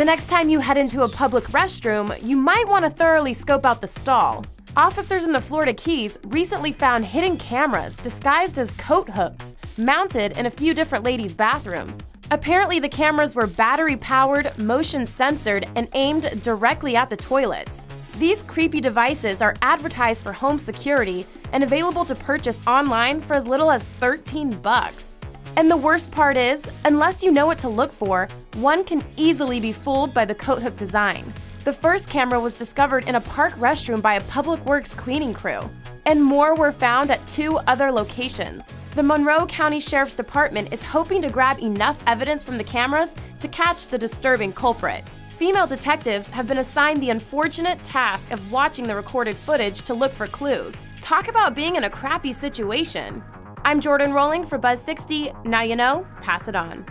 The next time you head into a public restroom, you might want to thoroughly scope out the stall. Officers in the Florida Keys recently found hidden cameras disguised as coat hooks, mounted in a few different ladies' bathrooms. Apparently, the cameras were battery-powered, motion-sensored, and aimed directly at the toilets. These creepy devices are advertised for home security and available to purchase online for as little as 13 bucks. And the worst part is, unless you know what to look for, one can easily be fooled by the coat hook design. The first camera was discovered in a park restroom by a public works cleaning crew, and more were found at 2 other locations. The Monroe County Sheriff's Department is hoping to grab enough evidence from the cameras to catch the disturbing culprit. Female detectives have been assigned the unfortunate task of watching the recorded footage to look for clues. Talk about being in a crappy situation. I'm Jordyn Rolling for Buzz60. Now you know, pass it on.